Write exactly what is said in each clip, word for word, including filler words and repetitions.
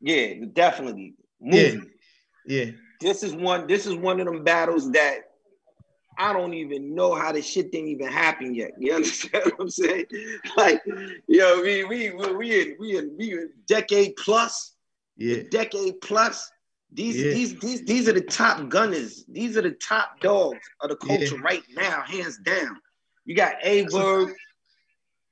Yeah, definitely. Movie. Yeah, yeah. This is one. This is one of them battles that I don't even know how the shit didn't even happen yet. You understand what I'm saying? Like, you know, we we we we in we in, we in decade plus. Yeah, decade plus. These yeah. these these these are the top gunners. These are the top dogs of the culture yeah. right now, hands down. You got Aye Verb,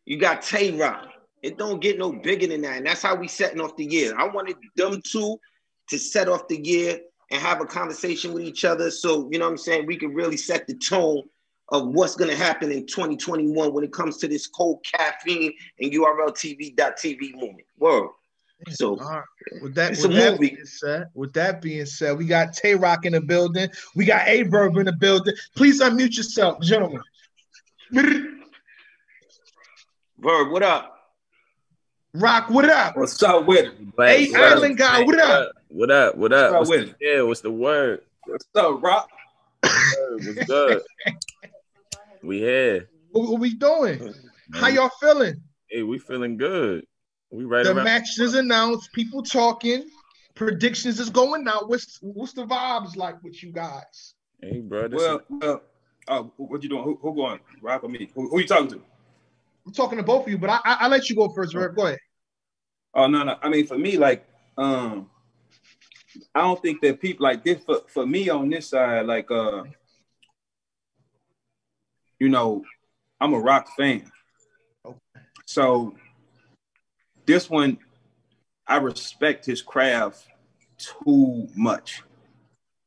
you got Tay Roc. It don't get no bigger than that, and that's how we setting off the year. I wanted them two to set off the year and have a conversation with each other, so you know what I'm saying, we can really set the tone of what's going to happen in twenty twenty-one when it comes to this cold caffeine and U R L T V dot T V movement. Word. So right. with that, it's with, a that movie. Being said, with that being said, we got Tay Roc in the building. We got Aye Verb in the building. Please unmute yourself, gentlemen. Verb, what up? Roc, what up? What's up with it? Hey, Island guy, what up? What up? What up? What's up with? Yeah, what's the word? What's up, Roc? What's good? We here. What, what we doing? Man. How y'all feeling? Hey, we feeling good. We right the around. The match is announced. People talking. Predictions is going out. What's what's the vibes like with you guys? Hey, bro. Well, well uh, what you doing? Who, who going? Roc or me? Who, who you talking to? I'm talking to both of you, but I I, I let you go first, Verb. Go ahead. Oh no, no. I mean, for me, like, um, I don't think that people like this. For for me on this side, like, uh, you know, I'm a Roc fan, okay. So this one, I respect his craft too much.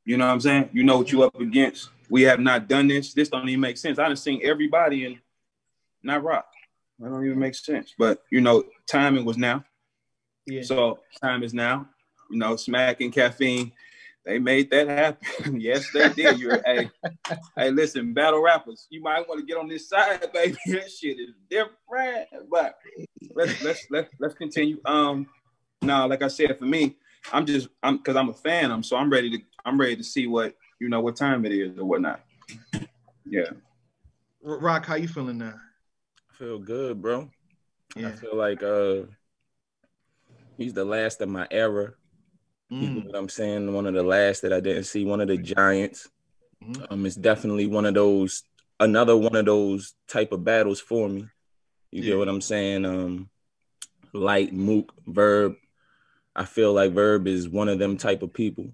You know what I'm saying? You know what you up against. We have not done this. This don't even make sense. I done seen everybody and not Roc. That don't even make sense. But, you know, timing was now. Yeah. So time is now. You know, Smack and Caffeine, they made that happen. Yes, they did. You're, hey, hey, listen, battle rappers, you might want to get on this side, baby. That shit is different. But let's let's let's let's continue. Um, now, like I said, for me, I'm just I'm because I'm a fan. I'm so I'm ready to I'm ready to see what you know what time it is or whatnot. Yeah. Roc, how you feeling now? I feel good, bro. Yeah. I feel like uh. he's the last of my era. Mm. You know what I'm saying? One of the last that I didn't see, one of the giants. Mm. Um, it's definitely one of those, another one of those type of battles for me. You yeah. get what I'm saying? Um, Light, Mook, Verb. I feel like Verb is one of them type of people.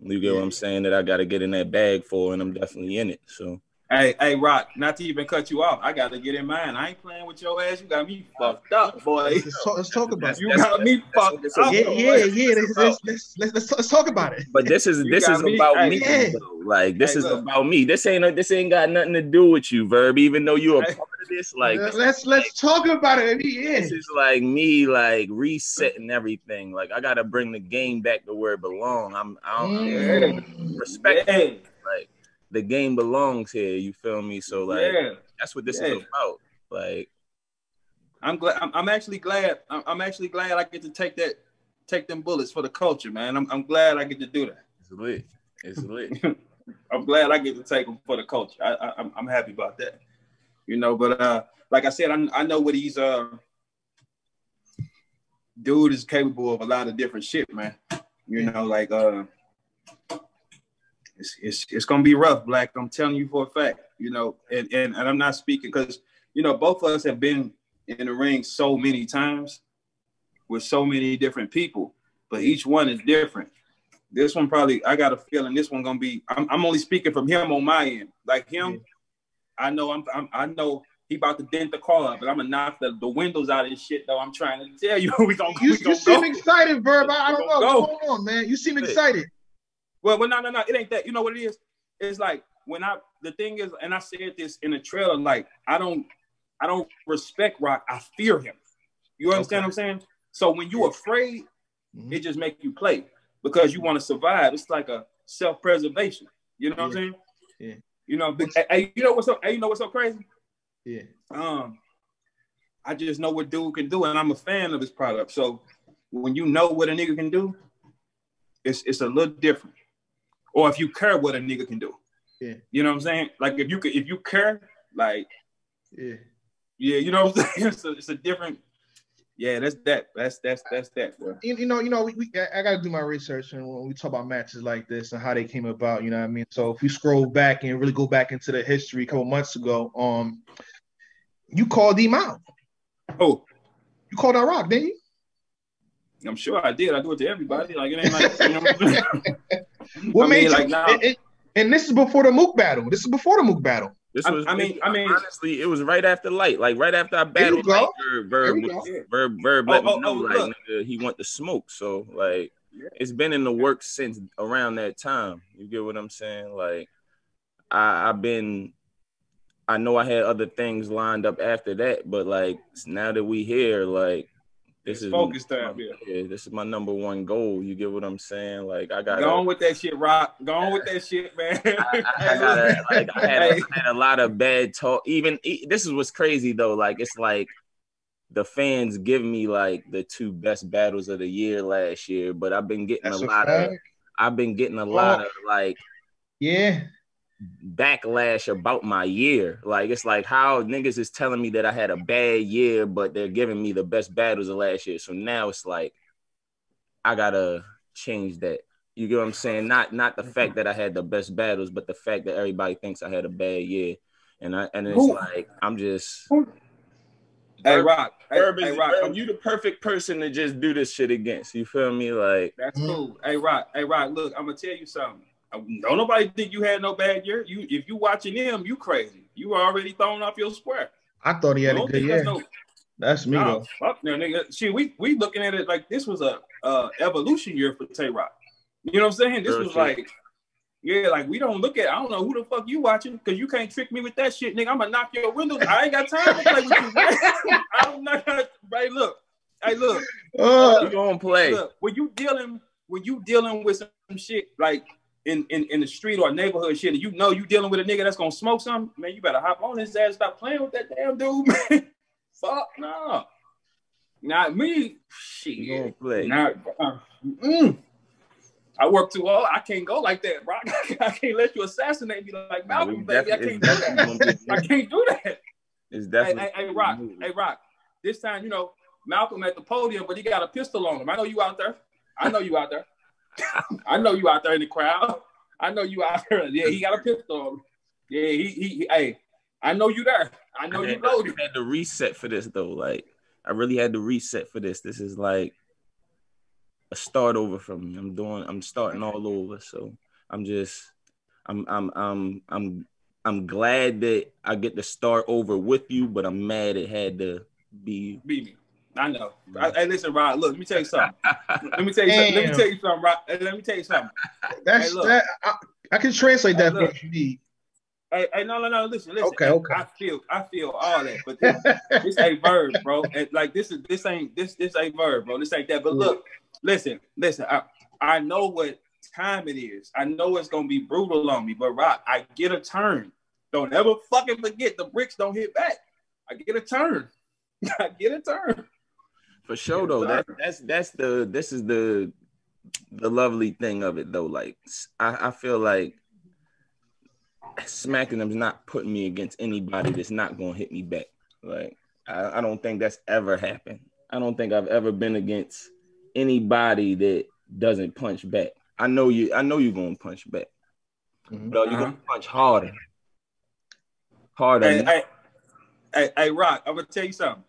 You get yeah. what I'm saying? That I got to get in that bag for, and I'm definitely in it. So. Hey, hey, Roc, not to even cut you off, I got to get in mind. I ain't playing with your ass. You got me fucked up, boy. Let's talk, let's talk about it. You got me fucked up. Yeah, yeah, yeah. Let's, let's, let's, let's, let's talk about it. But this is, this is me? about hey, me. Yeah. Like, this hey, is look. about me. This ain't this ain't got nothing to do with you, Verb, even though you're a part of this. Like, let's, let's talk about it. Yeah. This is like me, like, resetting everything. Like, I got to bring the game back to where it belongs. I'm, I'm, yeah. I'm respecting yeah. like, the game belongs here, you feel me? So like, yeah. that's what this yeah. is about. Like, I'm glad. I'm, I'm actually glad. I'm, I'm actually glad I get to take that, take them bullets for the culture, man. I'm, I'm glad I get to do that. It's lit. It's lit. I'm glad I get to take them for the culture. I, I, I'm, I'm happy about that. You know, but uh, like I said, I, I know what he's uh, dude is capable of a lot of different shit, man. You know, like uh. It's, it's, it's going to be rough, Black. I'm telling you for a fact, you know, and, and, and I'm not speaking because, you know, both of us have been in the ring so many times with so many different people, but each one is different. This one probably, I got a feeling this one going to be, I'm, I'm only speaking from him on my end. Like him, yeah. I know I'm, I'm I know he about to dent the car up, but I'm going to knock the, the windows out of this shit, though. I'm trying to tell you. we gonna, you we gonna you seem go. excited, Verb. I, I don't know. Go. What's going on, man? You seem excited. Well, well, no, no, no, it ain't that. You know what it is? It's like when I, the thing is, and I said this in the trailer, like, I don't, I don't respect Roc. I fear him. You understand okay. what I'm saying? So when you're afraid, mm-hmm. it just makes you play because you want to survive. It's like a self-preservation. You know what yeah. I'm saying? Yeah. You know, but, hey, you know what's so, hey, you know what's so crazy? Yeah. Um, I just know what dude can do, and I'm a fan of his product. So when you know what a nigga can do, it's it's a little different. Or if you care what a nigga can do. Yeah. You know what I'm saying? Like if you could, if you care, like, yeah. Yeah, you know what I'm saying? It's a, it's a different, yeah, that's that. That's that's that's that. Bro. You, you know, you know, we, we I gotta do my research, and when we talk about matches like this and how they came about, you know what I mean. So if you scroll back and really go back into the history, a couple months ago, um, you called him out. Oh, you called out Rock, didn't you? I'm sure I did. I do it to everybody. Like it ain't like you know. What I made mean, you, like now? It, it, and this is before the Mook battle. This is before the Mook battle. This was, I mean, I mean, honestly, it was right after Light, like right after I battled Light, Verb, Verb, Verb, Verb, let me know, like nigga, he want the smoke. So like, it's been in the works since around that time. You get what I'm saying? Like, I, I've been, I know I had other things lined up after that, but like now that we here, like this is focused time. Yeah, this is my number one goal. You get what I'm saying? Like I got go on with that shit, Rock. Go on with that shit, man. I, I, I, gotta, like, I, had, I had a lot of bad talk. Even this is what's crazy though. Like it's like the fans give me like the two best battles of the year last year, but I've been getting That's a lot fact. of. I've been getting a lot oh. of like. Yeah. Backlash about my year. Like it's like how niggas is telling me that I had a bad year, but they're giving me the best battles of last year. So now it's like I gotta change that. You get what I'm saying? Not not the fact that I had the best battles, but the fact that everybody thinks I had a bad year. And I and it's Ooh. like I'm just Hey Verb, Rock, Verb hey, is, hey, Rock. Verb, you the perfect person to just do this shit against. You feel me? Like that's cool. Hey Rock, hey Rock, look, I'm gonna tell you something. Don't nobody think you had no bad year. You, if you watching him, you crazy. You were already thrown off your square. I thought he had a good year. No, that's me nah, though. Fuck no, nigga. Shit, we we looking at it like this was a uh, evolution year for Tay Roc. You know what I'm saying? This Girl, was shit. like, yeah, like we don't look at. I don't know who the fuck you watching because you can't trick me with that shit, nigga. I'm gonna knock your windows. I ain't got time to play with you. I don't know. Right, look. Hey, look. Uh, you gonna play? Look, when you dealing, when you dealing with some shit like. In, in, in the street or neighborhood shit, and you know you dealing with a nigga that's gonna smoke something, man, you better hop on his ass, stop playing with that damn dude, man. Fuck no. Not me. Shit. You gonna play. Not, uh, mm. I work too hard. I can't go like that, Rock. I can't let you assassinate me like Malcolm, no, baby. I can't do that. I can't do that. It's definitely hey, hey, hey Rock, hey Rock. This time, you know, Malcolm at the podium, but he got a pistol on him. I know you out there. I know you out there. I know you out there in the crowd. I know you out there. Yeah, he got a pistol. Yeah, he, he, he hey, I know you there. I know I had, you loaded. I had to reset for this, though. Like, I really had to reset for this. This is like a start over from me. I'm doing, I'm starting all over. So I'm just, I'm, I'm, I'm, I'm, I'm glad that I get to start over with you, but I'm mad it had to be. Be me. I know. I, hey, listen, Rod. Look, let me tell you something. Let me tell you something. Let me tell you something, Rod. Let me tell you something. That's hey, look. that. I, I can translate that hey, if you need. Hey, hey, no, no, no. Listen, listen. Okay, okay. I feel, I feel all that, but this, this ain't verb, bro. And like this is, this ain't, this, this ain't verb, bro. This ain't that. But look, listen, listen. I, I know what time it is. I know it's gonna be brutal on me, but Rod, I get a turn. Don't ever fucking forget the bricks don't hit back. I get a turn. I get a turn. For sure though, that, that's that's the this is the the lovely thing of it though. Like I, I feel like smacking them's not putting me against anybody that's not gonna hit me back. Like I, I don't think that's ever happened. I don't think I've ever been against anybody that doesn't punch back. I know you. I know you're gonna punch back, mm-hmm. but you're gonna punch harder, harder. Hey, hey, hey, hey, Rock, I'm gonna tell you something.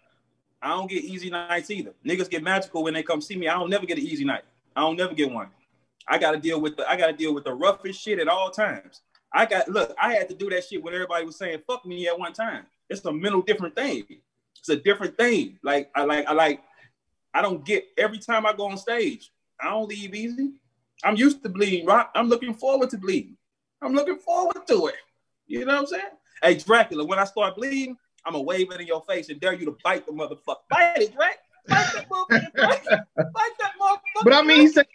I don't get easy nights either. Niggas get magical when they come see me. I don't never get an easy night. I don't never get one. I gotta deal with the I gotta deal with the roughest shit at all times. I got look, I had to do that shit when everybody was saying fuck me at one time. It's a mental different thing. It's a different thing. Like I like I like I don't get every time I go on stage, I don't leave easy. I'm used to bleeding, Rock. I'm looking forward to bleeding. I'm looking forward to it. You know what I'm saying? Hey Dracula, when I start bleeding, I'm gonna wave it in your face and dare you to bite the motherfucker. Bite it, right? Bite that motherfucker. Bite that motherfucker. But I mean, he said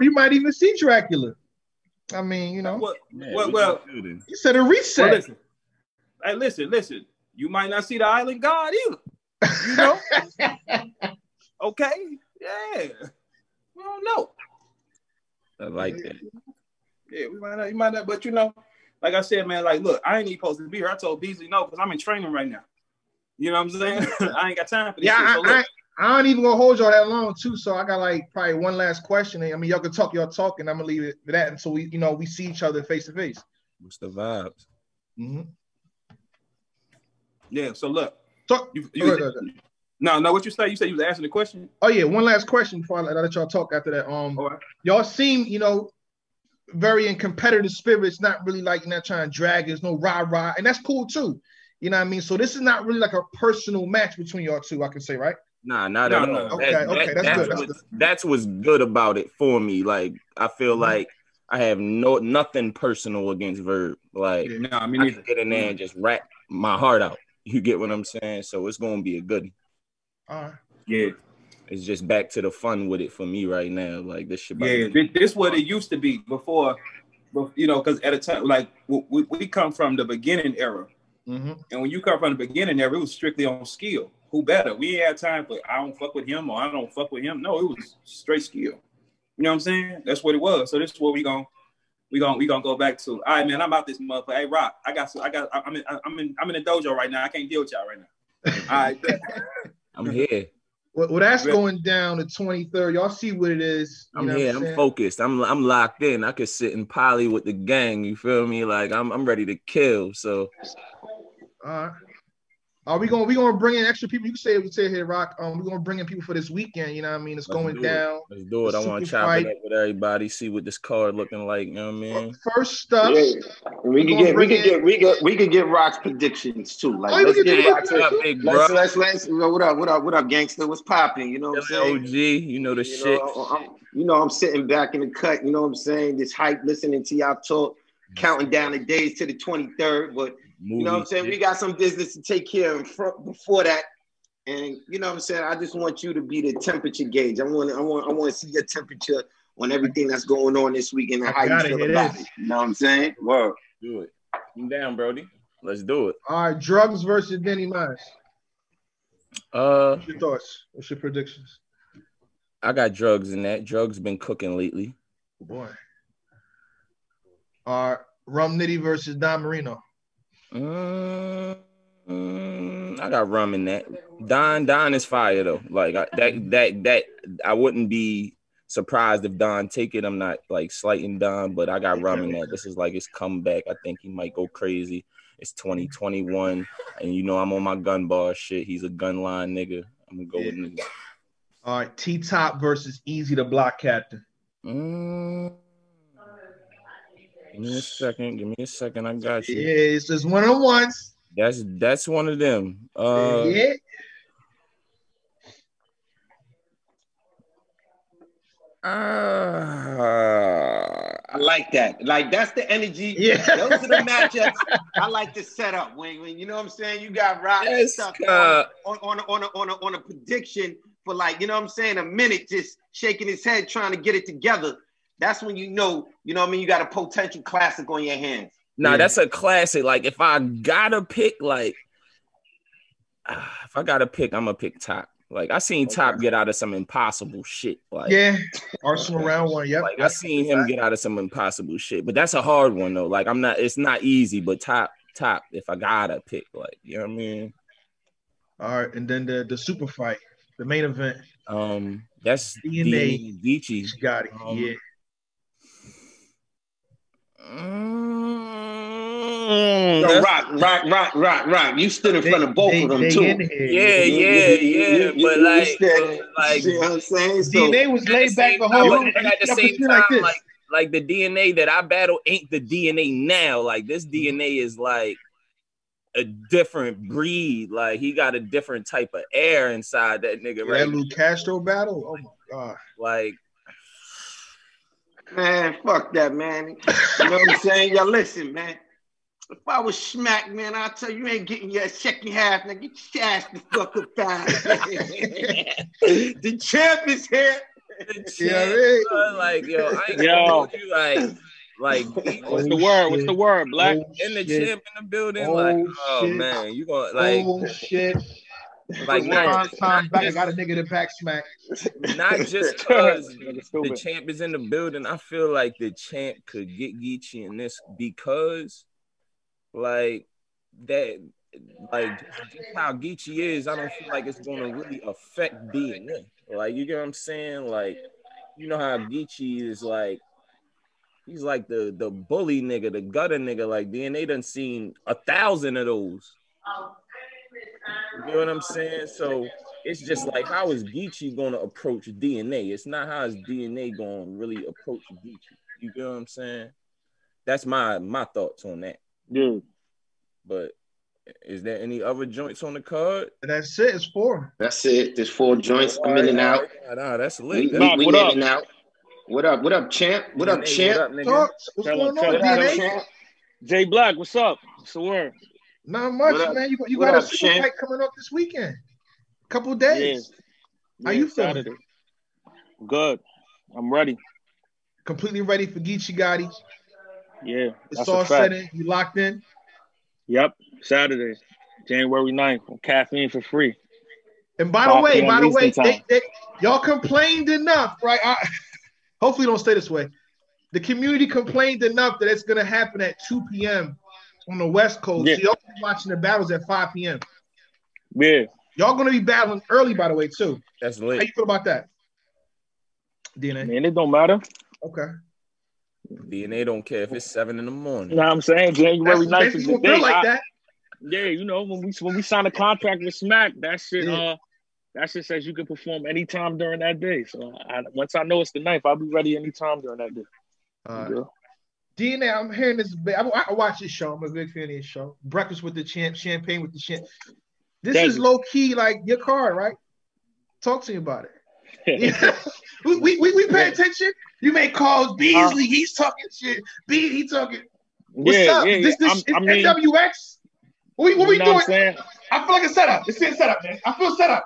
you might even see Dracula. I mean, you know. Well, yeah, well, well he said a reset. Well, listen. Hey, listen, listen. You might not see the island god either. You know? Okay? Yeah. We don't know. I like that. Yeah, we might not. You might not. But you know, like I said, man, like, look, I ain't even supposed to be here. I told Beasley no because I'm in training right now. You know what I'm saying? I ain't got time for this. Yeah, shit, so I, I, I ain't even gonna hold y'all that long too, so I got like probably one last question. I mean, y'all can talk, y'all talk, and I'm gonna leave it at that until we, you know, we see each other face to face. What's the vibes? Mm-hmm. Yeah. So look, talk. You, you, okay, okay. No, no. What you say? You said you was asking the question. Oh yeah, one last question before I let, I let y'all talk after that. Um, right. Y'all seem, you know, very in competitive spirits. Not really like, not trying to drag. There's no rah rah, and that's cool too. You know what I mean? So this is not really like a personal match between y'all two, I can say, right? Nah, not at all. Okay, that, okay, that, that's, that's good. That's, what, good. That's what's good about it for me. Like, I feel mm-hmm. like I have no nothing personal against Verb. Like, yeah, no, I mean, I can get in there and just rap my heart out. You get what I'm saying? So it's gonna be a good one. All right. Yeah. It's just back to the fun with it for me right now. Like this shit. Yeah, be this what it used to be before, you know, because at a time like we, we come from the beginning era, mm-hmm. and when you come from the beginning era, it was strictly on skill. Who better? We had time for I don't fuck with him or I don't fuck with him. No, it was straight skill. You know what I'm saying? That's what it was. So this is what we gonna we gonna we gonna go back to. All right, man. I'm out this motherfucker. Hey, Rock. I got I got I'm in I'm in I'm in a dojo right now. I can't deal with y'all right now. All right. I'm here. Well, well that's really? Going down the twenty-third. Y'all see what it is. You I'm know here. What I'm, I'm focused. I'm I'm locked in. I could sit and poly with the gang. You feel me? Like I'm I'm ready to kill. So. All right. Are uh, we gonna we gonna bring in extra people? You can say we say here, Rock. Um, we're gonna bring in people for this weekend. You know what I mean? It's Let's going do down. It. Let's do it. I want to chop fight. It up with everybody. See what this card looking like. You know what I mean? First up, yeah. we, can get, we, can get, we can get we can get we get we can get Rock's predictions too. Like oh, let's get, get Rock's up, big bro. Let's let's, let's you know, what up what up what up gangster? What's popping? You know what I'm saying? O G, you know the you shit. Know, I'm, you know I'm sitting back in the cut. You know what I'm saying? This hype, listening to y'all talk, counting down the days to the twenty-third, but. Movie. You know what I'm saying? We got some business to take care of before that. And you know what I'm saying? I just want you to be the temperature gauge. I want I want I want to see your temperature on everything that's going on this weekend and how you feel about it. You know what I'm saying? Word. Do it. I'm down, Brody. Let's do it. All right, Drugs versus Danny Myers. Uh what's your thoughts? What's your predictions? I got Drugs in that. Drugs been cooking lately. Oh boy. All right, Rum Nitty versus Don Marino. Um, um, I got Rum in that. Don Don is fire though. Like I, that that that I wouldn't be surprised if Don take it. I'm not like slighting Don, but I got Rum in that. This is like his comeback. I think he might go crazy. It's twenty twenty-one, and you know I'm on my gun bar shit. He's a gun line nigga. I'm gonna go yeah. with nigga. All right, T-Top versus Easy to Block Captain. Um, Give me a second. Give me a second. I got you. Yeah, it's just one on ones. That's that's one of them. Uh, yeah. Uh, I like that. Like that's the energy. Yeah. Those are the matchups I like to set up. When, when you know what I'm saying, you got Rock yes, stuff uh, on on on a, on a, on a prediction for like you know what I'm saying a minute, just shaking his head trying to get it together. That's when you know, you know what I mean? You got a potential classic on your hands. Nah, yeah. That's a classic. Like, if I gotta pick, like, uh, if I gotta pick, I'm gonna pick Top. Like, I seen okay. Top get out of some impossible shit. Like, yeah, Arsenal round one. Yep. Like, I seen him get out of some impossible shit. But that's a hard one though. Like, I'm not. It's not easy. But top, top. If I gotta pick, like, you know what I mean? All right, and then the the super fight, the main event. Um, that's D N A. Geechi Gotti. Um, yeah. Mm, so rock, rock, rock, rock, rock. You stood in they, front of both they, of them they too. Yeah, yeah, yeah. You, you, but like, said, like, you know what I'm saying? So D N A was laid back the whole time. At the same time, like, this. like, like the D N A that I battle ain't the D N A now. Like this D N A is like a different breed. Like he got a different type of air inside that nigga. Right? That Lu Castro battle. Oh my god. Like. Man, fuck that, man. You know what I'm saying? Y'all listen, man. If I was Smack, man, I'll tell you, you ain't getting your second half. Now get your ass the fuck up down. The champ is here. The champ, yeah, bro, like, yo, I ain't yo. You, like, like what's the word? What's the word? Black oh, in the shit. Champ in the building. Oh, like, oh, shit. Man, you gonna, like. Oh, shit. Like not, time not back, just, I got a nigga to back smack. Not just because the champ is in the building. I feel like the champ could get Geechi in this because, like that, like just how Geechi is, I don't feel like it's gonna really affect D N A. Like, you get what I'm saying? Like, you know how Geechi is, like, he's like the the bully nigga, the gutter nigga. Like, D N A done seen a thousand of those. You know what I'm saying? So it's just like, how is Geechi gonna approach D N A? It's not how is D N A gonna really approach Geechi. You get what I'm saying? That's my my thoughts on that. Yeah. But is there any other joints on the card? That's it. It's four. That's it. There's four joints. I'm in and out. Nah, that's lit. We, we, we in and out. What up? What up, champ? What up, champ? What up, what's going on, D N A? Jay Blac, what's up? What's the word? Not much, up, man. You, you got up, a super champ? Fight coming up this weekend. A couple days. Yeah. How yeah, you feeling? Good. I'm ready. Completely ready for Geechi Gotti. Yeah, it's all set in. You locked in? Yep. Saturday, January ninth. On Caffeine for free. And by the way, by the way, they, they, y'all complained enough, right? I, hopefully, don't stay this way. The community complained enough that it's going to happen at two p m on the West Coast. Yeah. So y'all be watching the battles at five p m Yeah. Y'all going to be battling early, by the way, too. That's late. How you feel about that, D N A? Man, it don't matter. Okay. D N A don't care if it's seven in the morning. You know what I'm saying? January ninth is the day. Like I, that. Yeah, you know, when we when we signed a contract with Smack, that shit, yeah. uh, that shit says you can perform anytime during that day. So I, once I know it's the ninth, I'll be ready anytime during that day. Uh, yeah. D N A, I'm hearing this. I, I watch this show. I'm a big fan of this show. Breakfast with the Champ, Champagne with the Champ. This Thank is you. Low key like your card, right? Talk to me about it. Yeah. we, we, we pay attention. You make calls. Beasley, uh, he's talking shit. Be he talking. What's yeah, up? Yeah, this this I mean, N W X? What, what we doing? What I feel like a setup. It's a setup, man. I feel set up.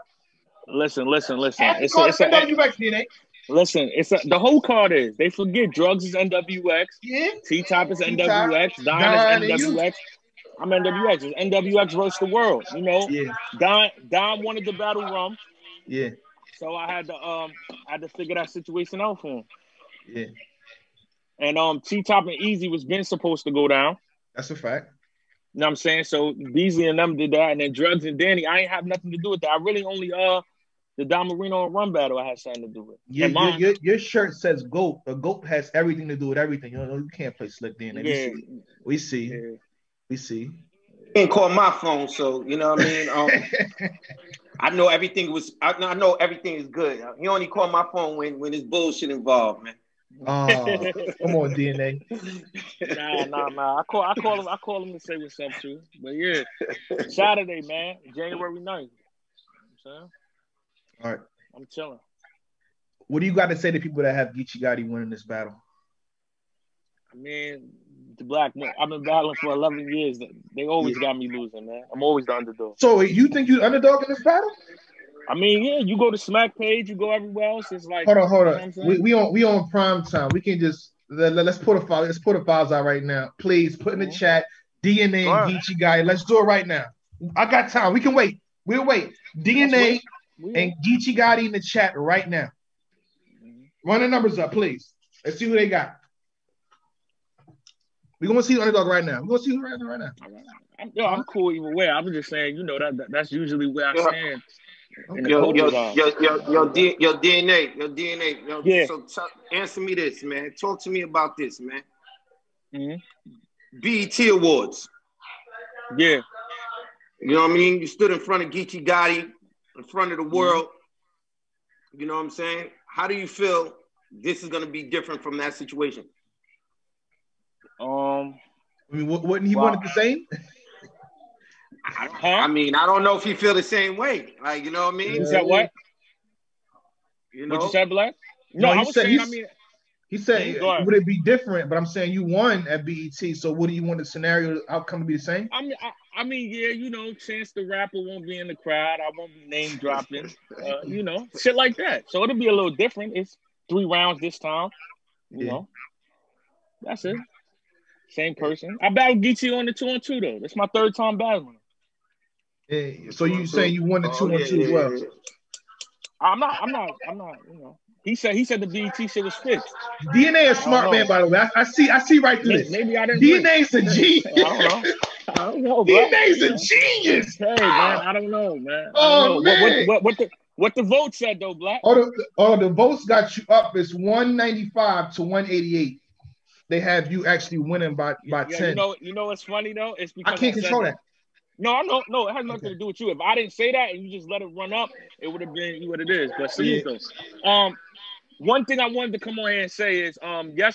Listen, listen, listen. After it's a, it's a, N W X, D N A. Listen, it's a, the whole card is. They forget Drugs is N W X. Yeah. T-Top is N W X. Don is N W X. I'm N W X. It's N W X versus the world. You know. Yeah. Don Don wanted the battle rum. Yeah. So I had to um I had to figure that situation out for him. Yeah. And um T-Top and Easy was been supposed to go down. That's a fact. You know what I'm saying? So Beasley and them did that, and then Drugs and Danny, I ain't have nothing to do with that. I really only uh the Don Marino and Rum battle I had something to do with. Yeah, your, your, your shirt says GOAT. A GOAT has everything to do with everything. You know, you can't play slick D N A. Yeah. We see. We see. Yeah. We see. Didn't call my phone, so you know what I mean. Um, I know everything was. I, I know everything is good. He only called my phone when when there's bullshit involved, man. Oh, come on, D N A. Nah, nah, nah. I call, I call him. I call him to say what's up to. But yeah, Saturday, man, January ninth. You know all right, I'm chilling. What do you got to say to people that have Geechi Gotti winning this battle? I mean. The Black man, I've been battling for eleven years. They always got me losing, man. I'm always the underdog. So you think you underdog in this battle? I mean, yeah. You go to Smack page, you go everywhere else. It's like hold on, hold on. You know we we on we on prime time. We can just let, let's put a file. Let's put the files out right now, please. Put in the chat. D N A right. And Geechi Gotti. Let's do it right now. I got time. We can wait. We'll wait. D N A and Geechi Gotti in the chat right now. Run the numbers up, please. Let's see who they got. We're going to see the underdog right now. We're going to see who right now. Right now. Yo, I'm cool either way. I'm just saying, you know, that, that that's usually where I stand. Okay. Yo, yo, yo, yo, yo, D, yo, D N A, yo, D N A. Yo, yeah. So talk, answer me this, man. Talk to me about this, man. Mm-hmm. B E T Awards. Yeah. You know what I mean? You stood in front of Geechi Gotti, in front of the world. Mm-hmm. You know what I'm saying? How do you feel this is going to be different from that situation? Um, I mean, wouldn't he well, want it the same? I, huh? I mean, I don't know if he feel the same way. Like, you know what I mean? Is that what? You know? What you said, Black? No, no I was said, saying, I mean... He said, yeah, would it be different? But I'm saying you won at B E T, so what do you want the scenario outcome to be the same? I mean, I, I mean yeah, you know, Chance the Rapper won't be in the crowd. I won't be name dropping. uh, you know, shit like that. So it'll be a little different. It's three rounds this time. You yeah. know? That's it. Same person. I battled Geechi on the two on two though. That's my third time battling. Hey, so you saying you won the two on two as well? I'm not. I'm not. I'm not. You know. He said. He said the B E T shit was fixed. D N A is smart man, by the way. I, I see. I see right through maybe, this. Maybe I didn't. D N A's a G. I don't know. I don't know, bro. D N A's a genius. Hey, man, I don't know, man. Oh, know. Man. What, what, what, the, what the vote said, though, Black? Oh the, oh, the votes got you up. It's one ninety-five to one eighty-eight. They have you actually winning by, by yeah, ten. You know, you know what's funny, though? It's because I can't I control that. that. No, I don't. No, it has nothing okay. to do with you. If I didn't say that and you just let it run up, it would have been what it is. But see, yeah. um, one thing I wanted to come on here and say is, um, yes.